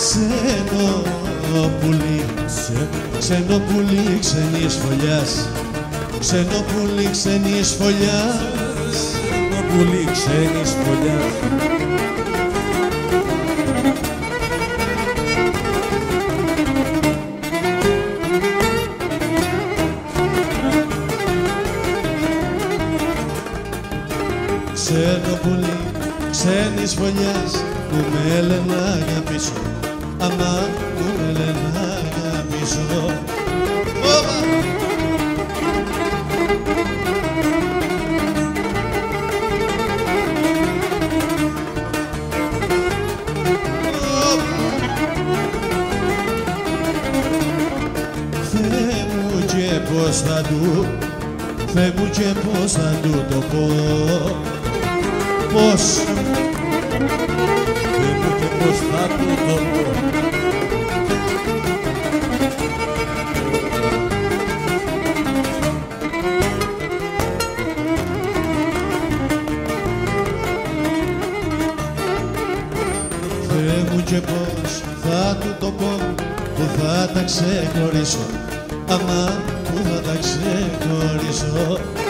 Ξένο πουλί, ξένο πουλί ξενής φωλιάς, ξένο πουλί ξενής φωλιάς, ξένο πουλί ξενής φωλιάς. Ξένο πουλί ξένης φωλιάς που με έλενα για πίσω, αμάν που με έλενα για πίσω. Θεέ μου και πώς θα του, Θεέ μου και πώς θα του το πω, πώς, Θεέ μου και πώς θα του το πω. Θεέ μου και πώς θα του το πω, που θα τα ξεχωρίσω, αμάν που θα τα ξεχωρίσω.